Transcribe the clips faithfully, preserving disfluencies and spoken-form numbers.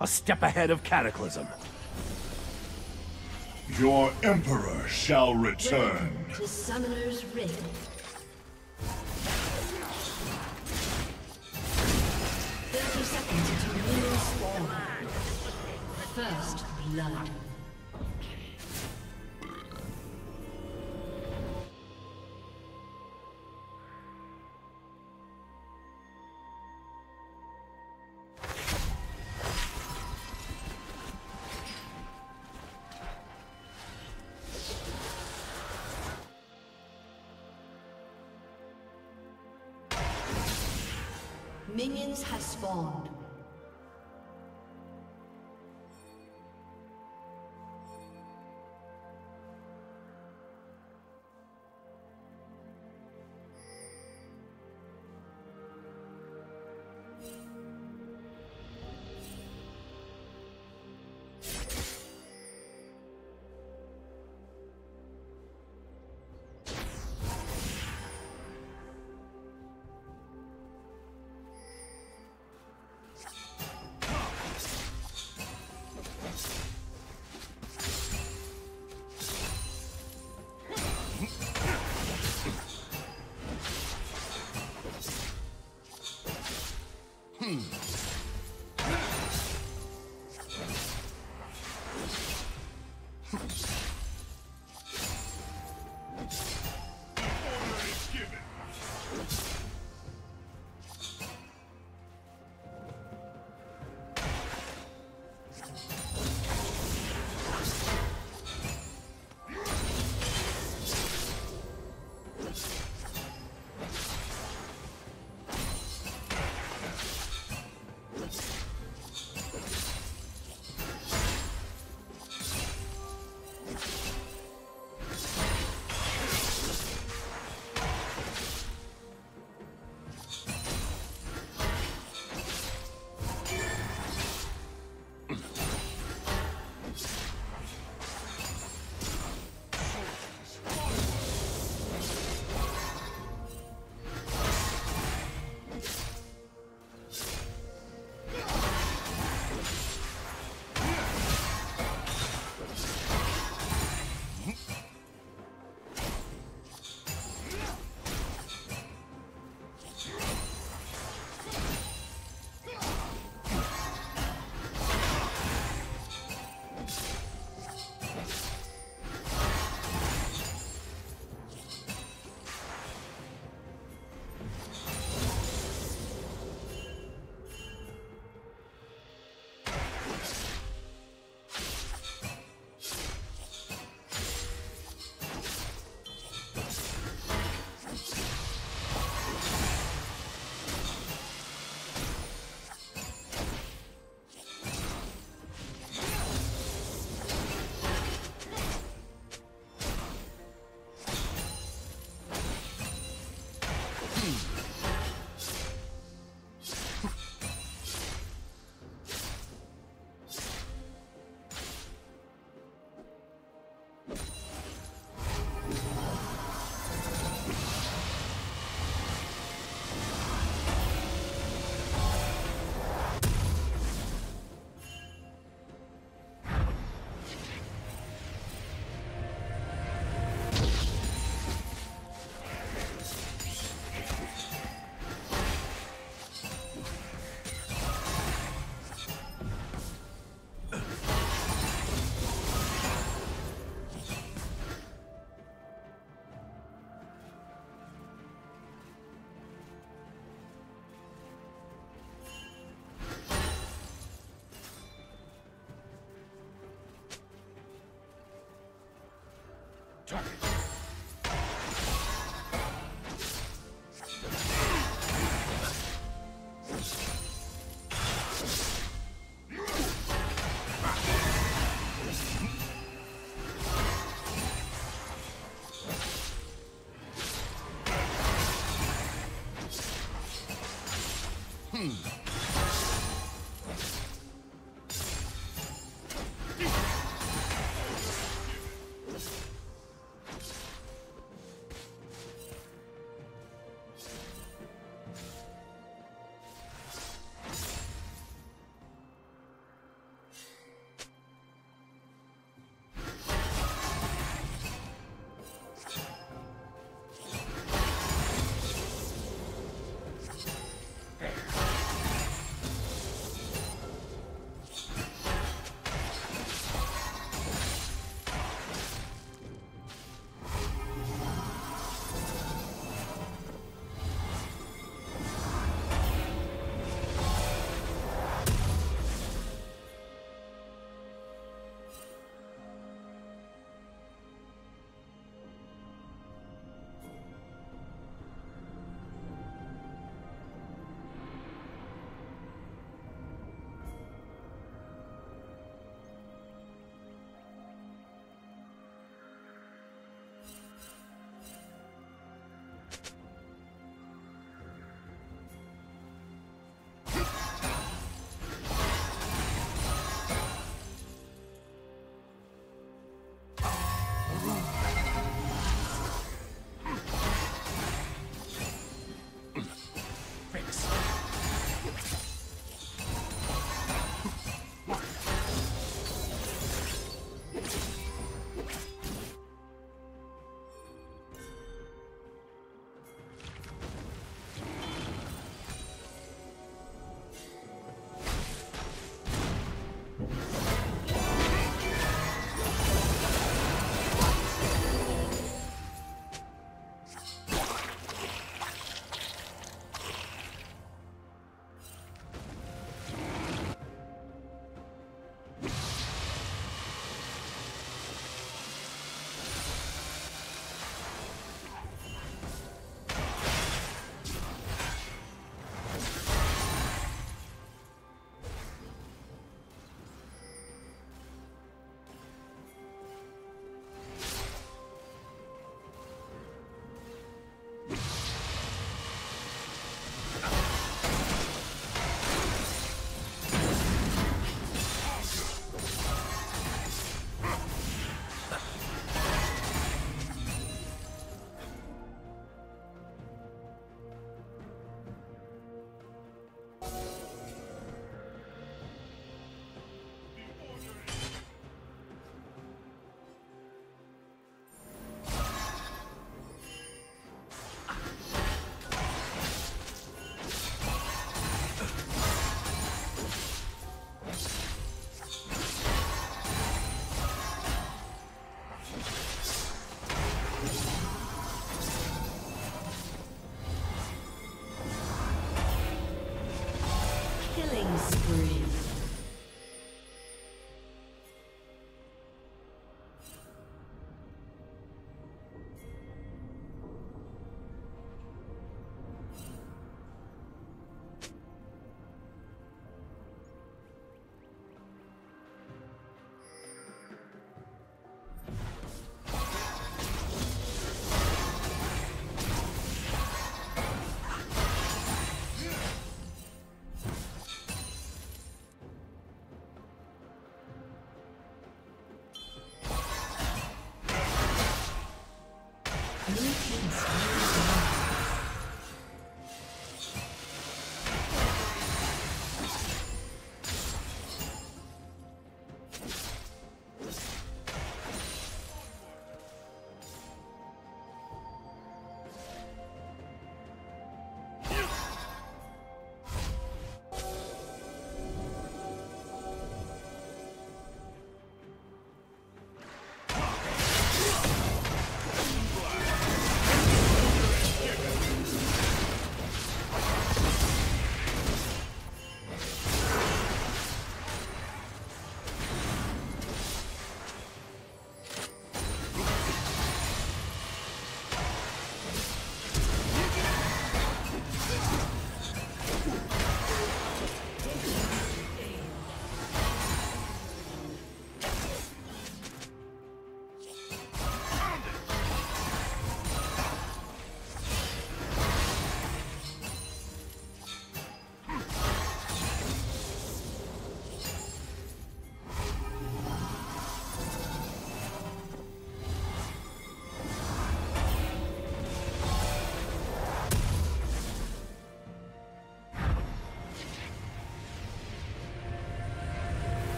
a step ahead of Cataclysm. Your Emperor shall return. Welcome to Summoner's Ring. thirty seconds to Lunar Storm. First blood. Minions have spawned. Target.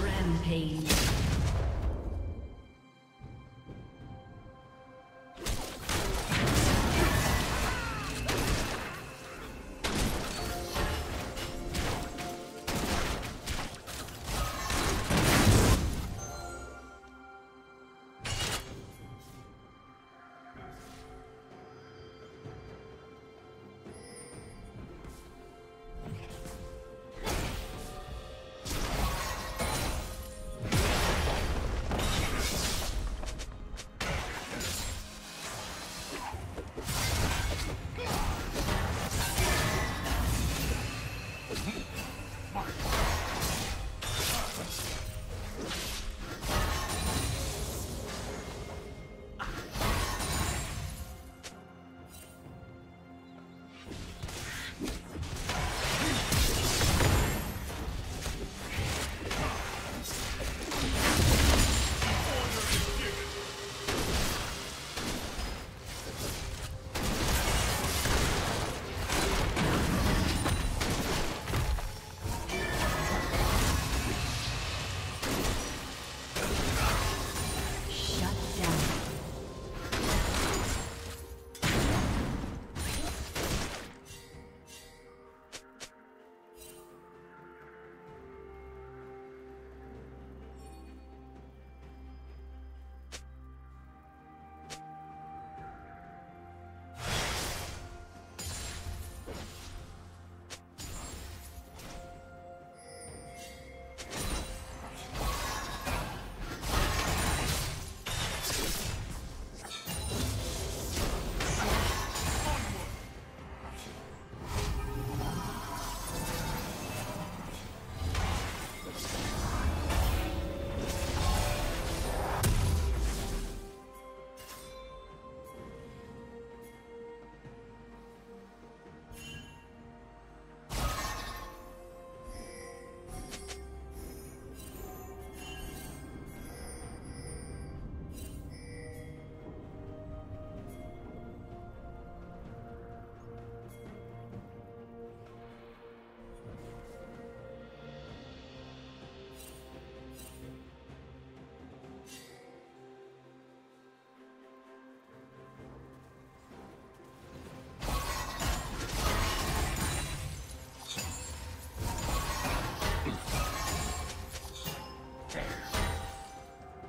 Rampage.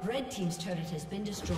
Red team's turret has been destroyed.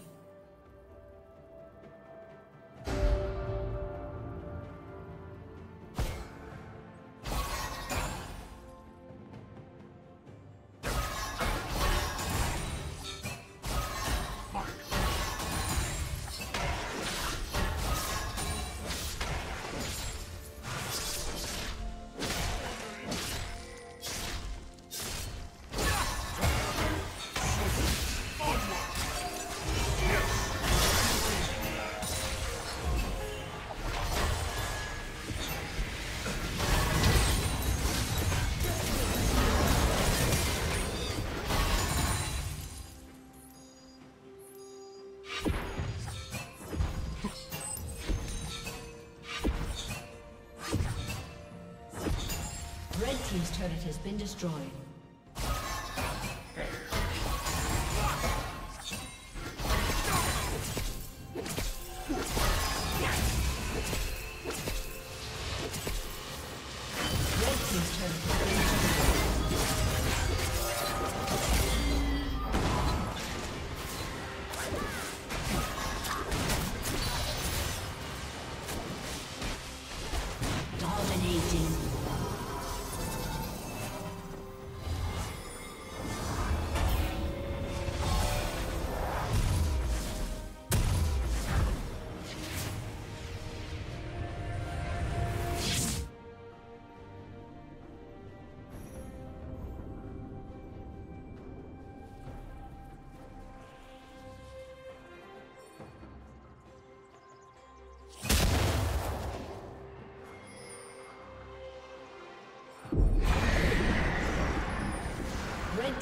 Red team's turret has been destroyed. Red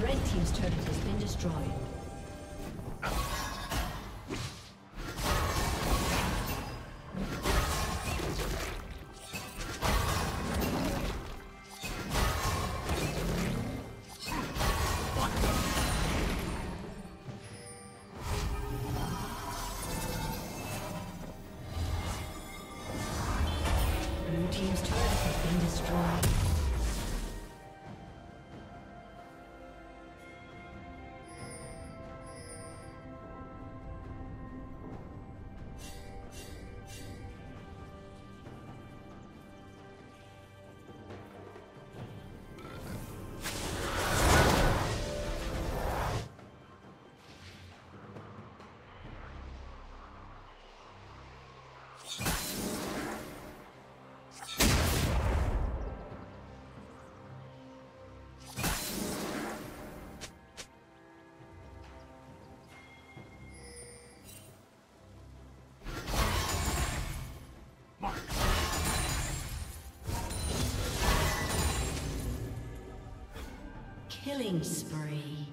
Red team's turret has been destroyed. Killing spree.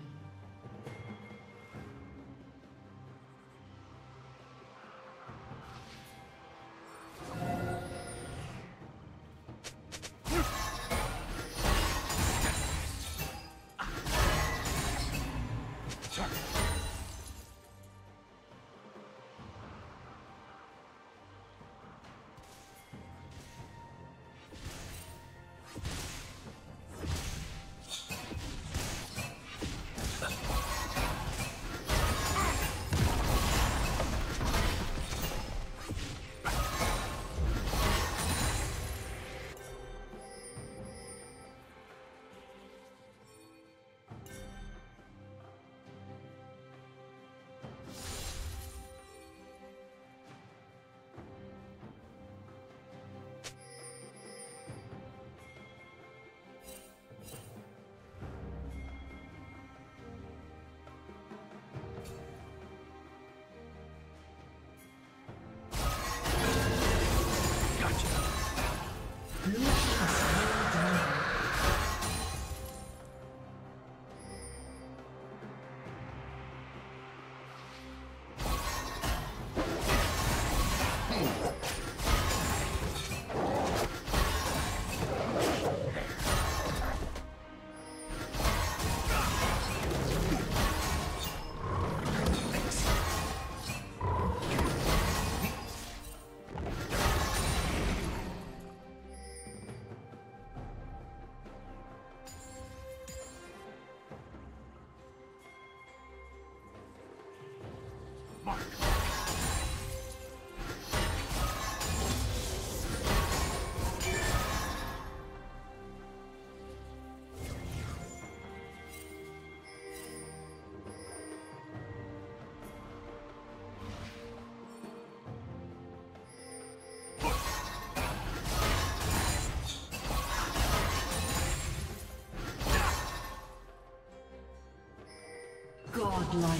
godlike.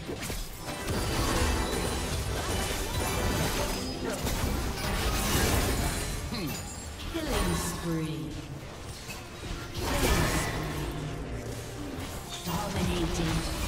Killing spree. Killing spree. Dominating.